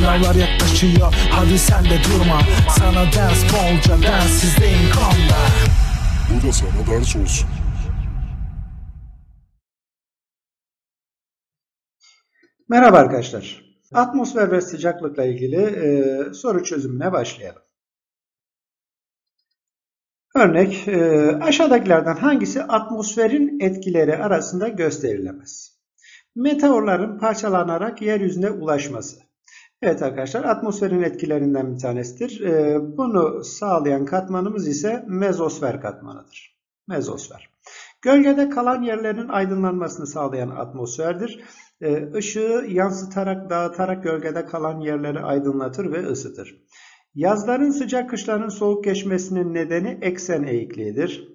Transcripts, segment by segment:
sınavlar yaklaşıyor, hadi sen de durma. Sana ders bolca, dersiz de inkomda. Bu da sana ders olsun. Merhaba arkadaşlar. Atmosfer ve sıcaklıkla ilgili soru çözümüne başlayalım. Örnek, aşağıdakilerden hangisi atmosferin etkileri arasında gösterilemez? Meteorların parçalanarak yeryüzüne ulaşması. Evet arkadaşlar, atmosferin etkilerinden bir tanesidir. Bunu sağlayan katmanımız ise mezosfer katmanıdır. Mezosfer. Gölgede kalan yerlerin aydınlanmasını sağlayan atmosferdir. Işığı yansıtarak, dağıtarak gölgede kalan yerleri aydınlatır ve ısıtır. Yazların sıcak, kışların soğuk geçmesinin nedeni eksen eğikliğidir.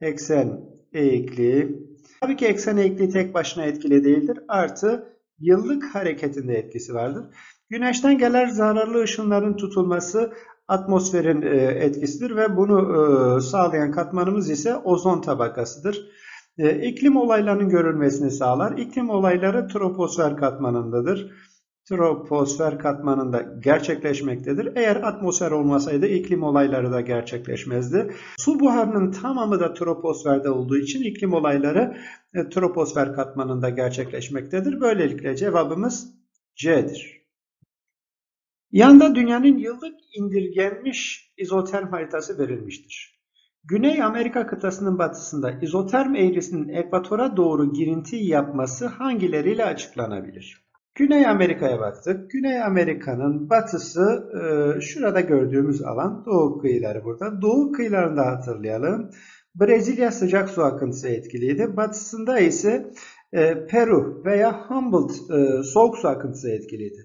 Eksen eğikliği. Tabii ki eksen eğikliği tek başına etkili değildir. Artı yıllık hareketinde etkisi vardır. Güneşten gelen zararlı ışınların tutulması atmosferin etkisidir ve bunu sağlayan katmanımız ise ozon tabakasıdır. İklim olaylarının görülmesini sağlar. İklim olayları troposfer katmanındadır. Troposfer katmanında gerçekleşmektedir. Eğer atmosfer olmasaydı iklim olayları da gerçekleşmezdi. Su buharının tamamı da troposferde olduğu için iklim olayları troposfer katmanında gerçekleşmektedir. Böylelikle cevabımız C'dir. Yanda dünyanın yıllık indirgenmiş izoterm haritası verilmiştir. Güney Amerika kıtasının batısında izoterm eğrisinin ekvatora doğru girinti yapması hangileriyle açıklanabilir? Güney Amerika'ya baktık. Güney Amerika'nın batısı şurada gördüğümüz alan, doğu kıyıları burada. Doğu kıyılarını da hatırlayalım. Brezilya sıcak su akıntısı etkiliydi. Batısında ise Peru veya Humboldt soğuk su akıntısı etkiliydi.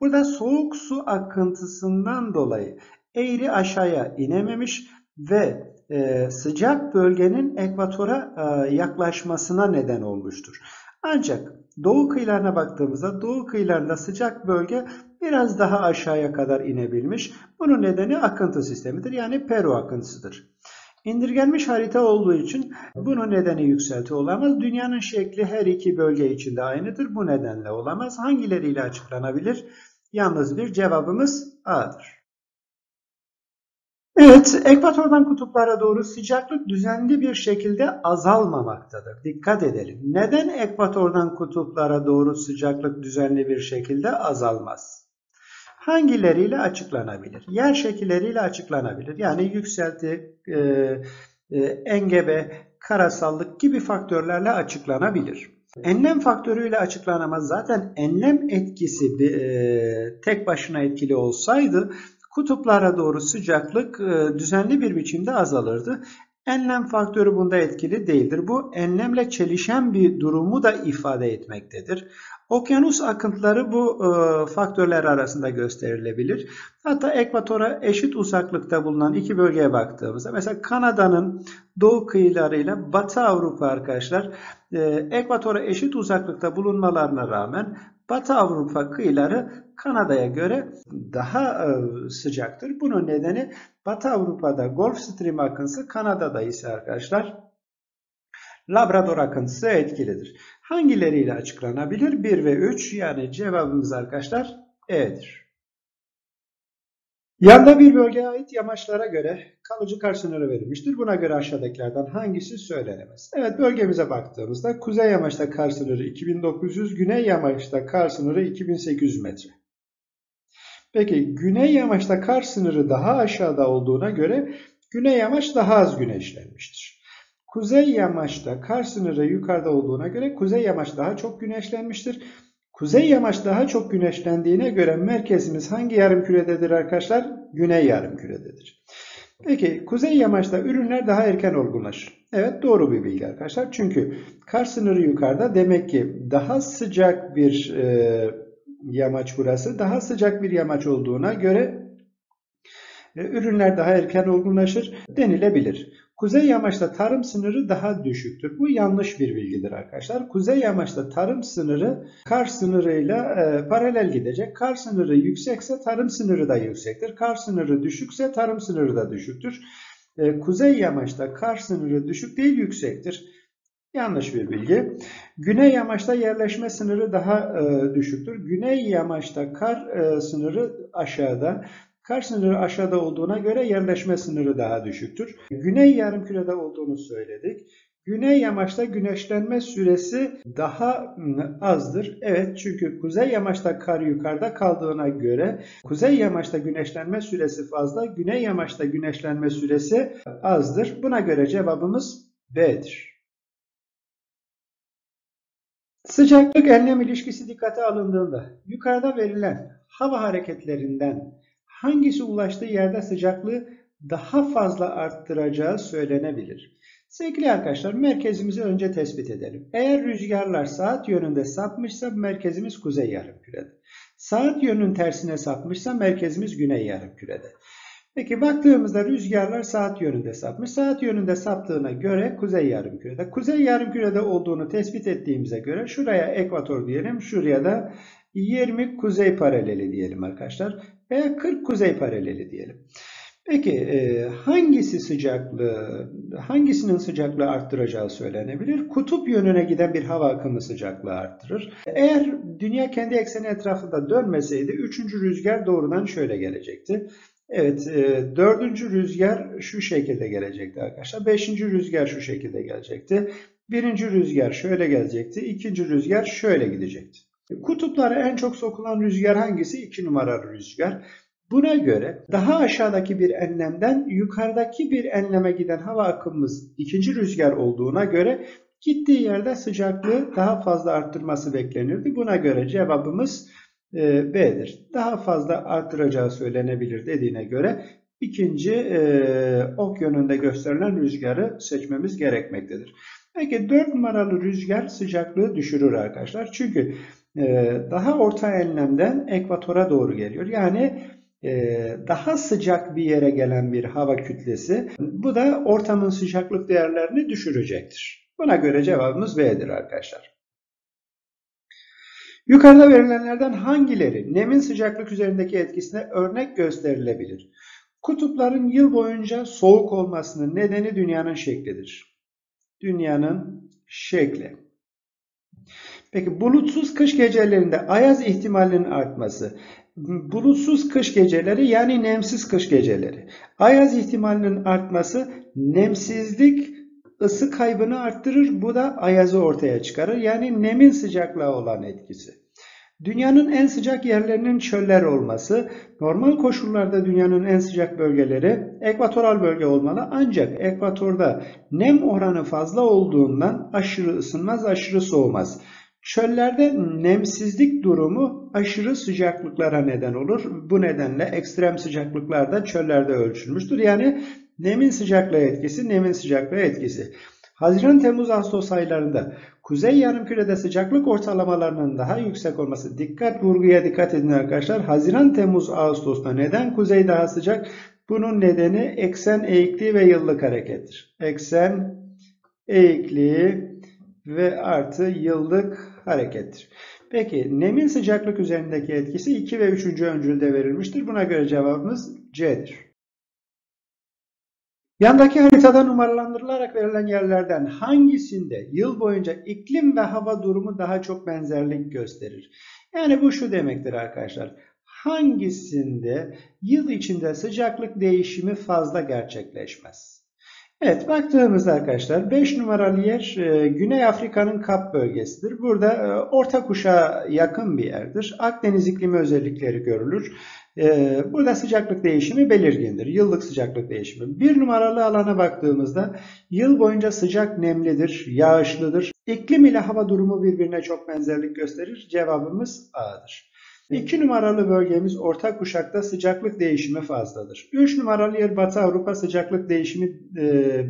Burada soğuk su akıntısından dolayı eğri aşağıya inememiş ve sıcak bölgenin ekvatora yaklaşmasına neden olmuştur. Ancak doğu kıyılarına baktığımızda doğu kıyılarında sıcak bölge biraz daha aşağıya kadar inebilmiş. Bunun nedeni akıntı sistemidir. Yani Peru akıntısıdır. İndirgenmiş harita olduğu için bunun nedeni yükselti olamaz. Dünyanın şekli her iki bölge içinde aynıdır. Bu nedenle olamaz. Hangileriyle açıklanabilir? Yalnız bir cevabımız A'dır. Evet, ekvatordan kutuplara doğru sıcaklık düzenli bir şekilde azalmamaktadır. Dikkat edelim. Neden ekvatordan kutuplara doğru sıcaklık düzenli bir şekilde azalmaz? Hangileriyle açıklanabilir? Yer şekilleriyle açıklanabilir. Yani yükselti, engebe, karasallık gibi faktörlerle açıklanabilir. Enlem faktörüyle açıklanamaz. Zaten enlem etkisi tek başına etkili olsaydı kutuplara doğru sıcaklık düzenli bir biçimde azalırdı. Enlem faktörü bunda etkili değildir. Bu enlemle çelişen bir durumu da ifade etmektedir. Okyanus akıntıları bu faktörler arasında gösterilebilir. Hatta ekvatora eşit uzaklıkta bulunan iki bölgeye baktığımızda mesela Kanada'nın doğu kıyılarıyla Batı Avrupa arkadaşlar ekvatora eşit uzaklıkta bulunmalarına rağmen Batı Avrupa kıyıları Kanada'ya göre daha sıcaktır. Bunun nedeni Batı Avrupa'da Gulf Stream akıntısı, Kanada'da ise arkadaşlar Labrador akıntısı etkilidir. Hangileriyle açıklanabilir? 1 ve 3, yani cevabımız arkadaşlar E'dir. Yanda bir bölgeye ait yamaçlara göre kalıcı kar sınırı verilmiştir. Buna göre aşağıdakilerden hangisi söylenemez? Evet, bölgemize baktığımızda kuzey yamaçta kar sınırı 2900, güney yamaçta kar sınırı 2800 metre. Peki güney yamaçta kar sınırı daha aşağıda olduğuna göre güney yamaç daha az güneşlenmiştir. Kuzey yamaçta kar sınırı yukarıda olduğuna göre kuzey yamaç daha çok güneşlenmiştir. Kuzey yamaç daha çok güneşlendiğine göre merkezimiz hangi yarımkürededir arkadaşlar? Güney yarımkürededir. Peki kuzey yamaçta ürünler daha erken olgunlaşır. Evet, doğru bir bilgi arkadaşlar. Çünkü kar sınırı yukarıda, demek ki daha sıcak bir yamaç burası. Daha sıcak bir yamaç olduğuna göre ürünler daha erken olgunlaşır denilebilir. Kuzey yamaçta tarım sınırı daha düşüktür. Bu yanlış bir bilgidir arkadaşlar. Kuzey yamaçta tarım sınırı kar sınırıyla paralel gidecek. Kar sınırı yüksekse tarım sınırı da yüksektir. Kar sınırı düşükse tarım sınırı da düşüktür. Kuzey yamaçta kar sınırı düşük değil, yüksektir. Yanlış bir bilgi. Güney yamaçta yerleşme sınırı daha düşüktür. Güney yamaçta kar sınırı aşağıda. Kar sınırı aşağıda olduğuna göre yerleşme sınırı daha düşüktür. Güney yarımkürede olduğunu söyledik. Güney yamaçta güneşlenme süresi daha azdır. Evet, çünkü kuzey yamaçta kar yukarıda kaldığına göre kuzey yamaçta güneşlenme süresi fazla, güney yamaçta güneşlenme süresi azdır. Buna göre cevabımız B'dir. Sıcaklık enlem ilişkisi dikkate alındığında yukarıda verilen hava hareketlerinden hangisi ulaştığı yerde sıcaklığı daha fazla arttıracağı söylenebilir? Sevgili arkadaşlar, merkezimizi önce tespit edelim. Eğer rüzgarlar saat yönünde sapmışsa merkezimiz kuzey yarımkürede. Saat yönünün tersine sapmışsa merkezimiz güney yarımkürede. Peki baktığımızda rüzgarlar saat yönünde sapmış. Saat yönünde saptığına göre kuzey yarımkürede. Kuzey yarımkürede olduğunu tespit ettiğimize göre şuraya ekvator diyelim, şuraya da 20 kuzey paraleli diyelim arkadaşlar veya 40 kuzey paraleli diyelim. Peki hangisinin sıcaklığı arttıracağı söylenebilir? Kutup yönüne giden bir hava akımı sıcaklığı arttırır. Eğer dünya kendi ekseni etrafında dönmeseydi 3. rüzgar doğrudan şöyle gelecekti. Evet, 4. rüzgar şu şekilde gelecekti arkadaşlar. 5. rüzgar şu şekilde gelecekti. 1. rüzgar şöyle gelecekti. 2. rüzgar şöyle gidecekti. Kutuplara en çok sokulan rüzgar hangisi? 2 numaralı rüzgar. Buna göre daha aşağıdaki bir enlemden yukarıdaki bir enleme giden hava akımımız 2. rüzgar olduğuna göre gittiği yerde sıcaklığı daha fazla arttırması beklenirdi. Buna göre cevabımız B'dir. Daha fazla arttıracağı söylenebilir dediğine göre ikinci ok yönünde gösterilen rüzgarı seçmemiz gerekmektedir. Peki 4 numaralı rüzgar sıcaklığı düşürür arkadaşlar. Çünkü daha orta enlemden ekvatora doğru geliyor. Yani daha sıcak bir yere gelen bir hava kütlesi, bu da ortamın sıcaklık değerlerini düşürecektir. Buna göre cevabımız B'dir arkadaşlar. Yukarıda verilenlerden hangileri nemin sıcaklık üzerindeki etkisine örnek gösterilebilir? Kutupların yıl boyunca soğuk olmasının nedeni dünyanın şeklidir. Dünyanın şekli. Peki bulutsuz kış gecelerinde ayaz ihtimalinin artması. Bulutsuz kış geceleri yani nemsiz kış geceleri. Ayaz ihtimalinin artması, nemsizlik ısı kaybını arttırır. Bu da ayazı ortaya çıkarır. Yani nemin sıcaklığa olan etkisi. Dünyanın en sıcak yerlerinin çöller olması. Normal koşullarda dünyanın en sıcak bölgeleri ekvatoral bölge olmalı. Ancak ekvatorda nem oranı fazla olduğundan aşırı ısınmaz, aşırı soğumaz. Çöllerde nemsizlik durumu aşırı sıcaklıklara neden olur. Bu nedenle ekstrem sıcaklıklar da çöllerde ölçülmüştür. Yani nemin sıcaklığa etkisi, nemin sıcaklığa etkisi. Haziran, Temmuz, Ağustos aylarında kuzey yarımkürede sıcaklık ortalamalarının daha yüksek olması. Vurguya dikkat edin arkadaşlar. Haziran, Temmuz, Ağustos'ta neden kuzey daha sıcak? Bunun nedeni eksen eğikliği ve yıllık harekettir. Eksen eğikliği ve artı yıllık harekettir. Peki nemin sıcaklık üzerindeki etkisi 2 ve 3. öncülde verilmiştir. Buna göre cevabımız C'dir. Yandaki haritada numaralandırılarak verilen yerlerden hangisinde yıl boyunca iklim ve hava durumu daha çok benzerlik gösterir? Yani bu şu demektir arkadaşlar. Hangisinde yıl içinde sıcaklık değişimi fazla gerçekleşmez? Evet, baktığımızda arkadaşlar 5 numaralı yer Güney Afrika'nın Kap bölgesidir. Burada orta kuşağa yakın bir yerdir. Akdeniz iklimi özellikleri görülür. Burada sıcaklık değişimi belirgindir. Yıllık sıcaklık değişimi. 1 numaralı alana baktığımızda yıl boyunca sıcak nemlidir, yağışlıdır. İklim ile hava durumu birbirine çok benzerlik gösterir. Cevabımız A'dır. 2 numaralı bölgemiz orta kuşakta sıcaklık değişimi fazladır. 3 numaralı yer Batı Avrupa, sıcaklık değişimi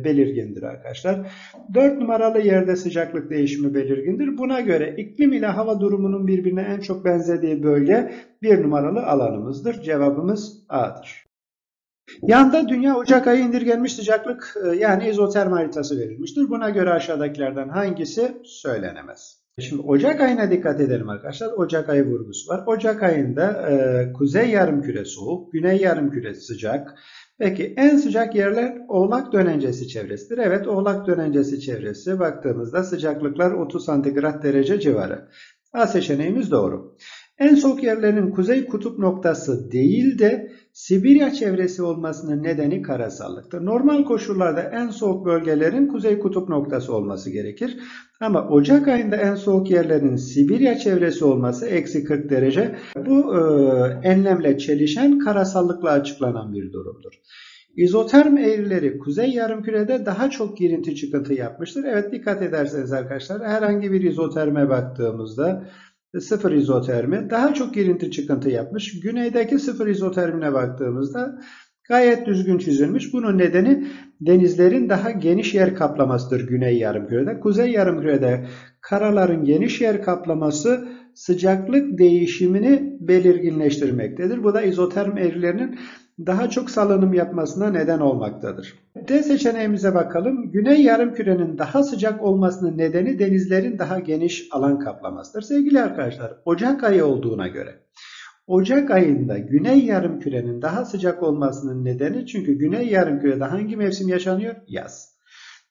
belirgindir arkadaşlar. 4 numaralı yerde sıcaklık değişimi belirgindir. Buna göre iklim ile hava durumunun birbirine en çok benzediği bölge 1 numaralı alanımızdır. Cevabımız A'dır. Yanda dünya Ocak ayı indirgenmiş sıcaklık yani izoterm haritası verilmiştir. Buna göre aşağıdakilerden hangisi söylenemez? Şimdi Ocak ayına dikkat edelim arkadaşlar. Ocak ayı vurgusu var. Ocak ayında kuzey yarımküre soğuk, güney yarımküre sıcak. Peki en sıcak yerler Oğlak dönencesi çevresidir. Evet, Oğlak dönencesi çevresi baktığımızda sıcaklıklar 30 santigrat derece civarı. A seçeneğimiz doğru. En soğuk yerlerin kuzey kutup noktası değil de Sibirya çevresi olmasının nedeni karasallıktır. Normal koşullarda en soğuk bölgelerin kuzey kutup noktası olması gerekir. Ama Ocak ayında en soğuk yerlerin Sibirya çevresi olması eksi 40 derece. Bu enlemle çelişen karasallıkla açıklanan bir durumdur. İzoterm eğrileri kuzey yarımkürede daha çok girinti çıkıntı yapmıştır. Evet, dikkat ederseniz arkadaşlar herhangi bir izoterme baktığımızda sıfır izotermi daha çok girinti çıkıntı yapmış. Güneydeki sıfır izotermine baktığımızda gayet düzgün çizilmiş. Bunun nedeni denizlerin daha geniş yer kaplamasıdır güney yarımkürede. Kuzey yarımkürede karaların geniş yer kaplaması sıcaklık değişimini belirginleştirmektedir. Bu da izoterm eğrilerinin daha çok salınım yapmasına neden olmaktadır. D seçeneğimize bakalım. Güney yarımkürenin daha sıcak olmasının nedeni denizlerin daha geniş alan kaplamasıdır. Sevgili arkadaşlar, Ocak ayı olduğuna göre Ocak ayında güney yarımkürenin daha sıcak olmasının nedeni çünkü güney yarımkürede hangi mevsim yaşanıyor? Yaz.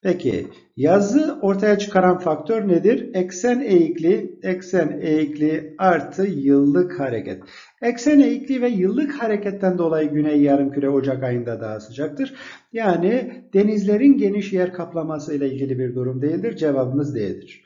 Peki yazı ortaya çıkaran faktör nedir? Eksen eğikliği artı yıllık hareket. Eksen eğikliği ve yıllık hareketten dolayı güney yarımküre Ocak ayında daha sıcaktır. Yani denizlerin geniş yer kaplaması ile ilgili bir durum değildir. Cevabımız D'dir.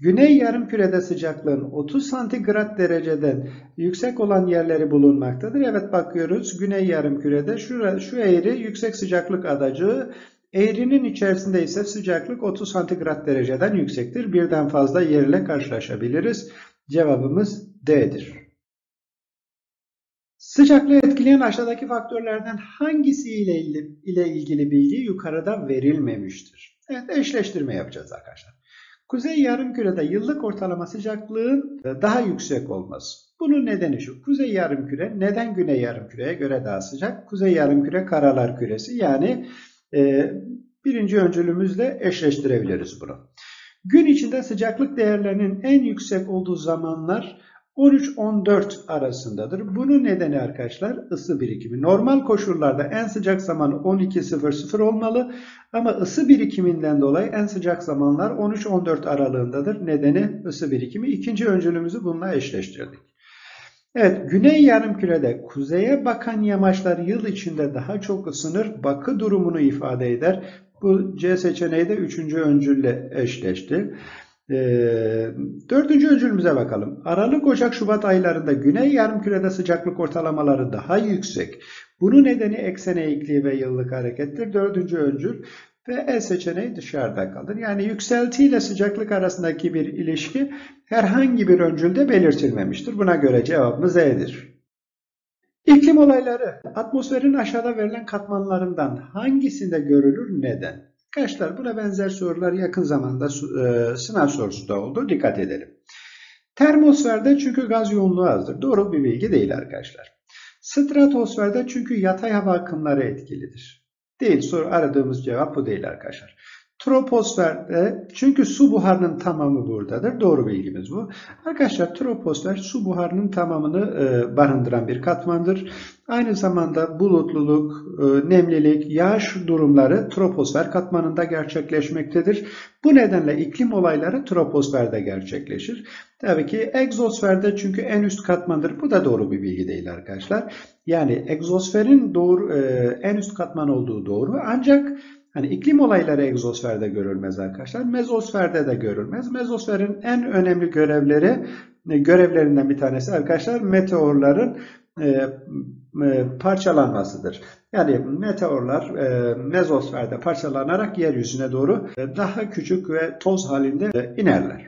Güney yarımkürede sıcaklığın 30 santigrat dereceden yüksek olan yerleri bulunmaktadır. Evet, bakıyoruz güney yarımkürede şu eğri yüksek sıcaklık adacığı. Eğrinin içerisinde ise sıcaklık 30 santigrat dereceden yüksektir. Birden fazla yerle karşılaşabiliriz. Cevabımız D'dir. Sıcaklığı etkileyen aşağıdaki faktörlerden hangisiyle ilgili bilgi yukarıda verilmemiştir? Evet, eşleştirme yapacağız arkadaşlar. Kuzey yarımkürede yıllık ortalama sıcaklığın daha yüksek olması. Bunun nedeni şu. Kuzey yarımküre neden güney yarımküreye göre daha sıcak? Kuzey yarımküre karalar küresi, yani birinci öncülümüzle eşleştirebiliriz bunu. Gün içinde sıcaklık değerlerinin en yüksek olduğu zamanlar 13-14 arasındadır. Bunun nedeni arkadaşlar ısı birikimi. Normal koşullarda en sıcak zaman 12.00 olmalı ama ısı birikiminden dolayı en sıcak zamanlar 13-14 aralığındadır. Nedeni ısı birikimi. İkinci öncülümüzü bununla eşleştirdik. Evet, güney yarımkürede kuzeye bakan yamaçlar yıl içinde daha çok ısınır, bakı durumunu ifade eder. Bu C seçeneği de 3. öncülle eşleşti. 4. öncülümüze bakalım. Aralık, Ocak, Şubat aylarında güney yarımkürede sıcaklık ortalamaları daha yüksek. Bunun nedeni eksen eğikliği ve yıllık harekettir. 4. öncül ve E seçeneği dışarıda kalır. Yani yükseltiyle sıcaklık arasındaki bir ilişki herhangi bir öncülde belirtilmemiştir. Buna göre cevabımız E'dir. İklim olayları atmosferin aşağıda verilen katmanlarından hangisinde görülür? Neden? Arkadaşlar buna benzer sorular yakın zamanda sınav sorusu da oldu. Dikkat edelim. Termosferde çünkü gaz yoğunluğu azdır. Doğru bir bilgi değil arkadaşlar. Stratosferde çünkü yatay hava akımları etkilidir. Değil, soru aradığımız cevap bu değil arkadaşlar. Troposferde çünkü su buharının tamamı buradadır. Doğru bilgimiz bu. Arkadaşlar troposfer su buharının tamamını barındıran bir katmandır. Aynı zamanda bulutluluk, nemlilik, yağış durumları troposfer katmanında gerçekleşmektedir. Bu nedenle iklim olayları troposferde gerçekleşir. Tabii ki egzosferde çünkü en üst katmandır. Bu da doğru bir bilgi değil arkadaşlar. Yani egzosferin en üst katman olduğu doğru. Ancak yani iklim olayları egzosferde görülmez arkadaşlar. Mezosferde de görülmez. Mezosferin en önemli görevlerinden bir tanesi arkadaşlar meteorların parçalanmasıdır. Yani meteorlar mezosferde parçalanarak yeryüzüne doğru daha küçük ve toz halinde inerler.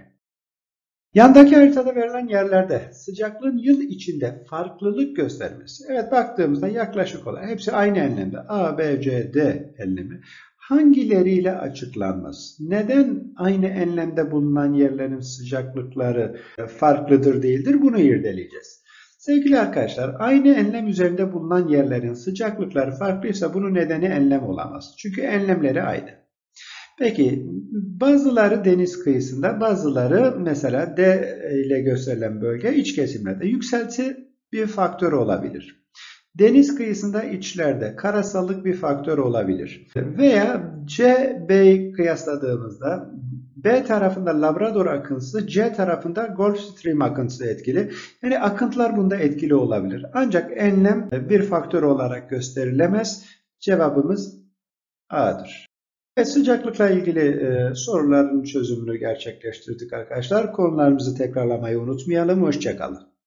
Yandaki haritada verilen yerlerde sıcaklığın yıl içinde farklılık göstermesi. Evet, baktığımızda yaklaşık olarak hepsi aynı enlemde. A, B, C, D enlemi. Hangileriyle açıklanmaz? Neden aynı enlemde bulunan yerlerin sıcaklıkları farklıdır değildir? Bunu irdeleyeceğiz. Sevgili arkadaşlar, aynı enlem üzerinde bulunan yerlerin sıcaklıkları farklıysa bunun nedeni enlem olamaz. Çünkü enlemleri aynı. Peki bazıları deniz kıyısında, bazıları mesela D ile gösterilen bölge iç kesimlerde. Yükselti bir faktör olabilir. Deniz kıyısında içlerde karasallık bir faktör olabilir. Veya C-B'yi kıyasladığımızda B tarafında Labrador akıntısı, C tarafında Gulf Stream akıntısı etkili. Yani akıntılar bunda etkili olabilir. Ancak enlem bir faktör olarak gösterilemez. Cevabımız A'dır. Evet, sıcaklıkla ilgili soruların çözümünü gerçekleştirdik arkadaşlar. Konularımızı tekrarlamayı unutmayalım. Hoşça kalın.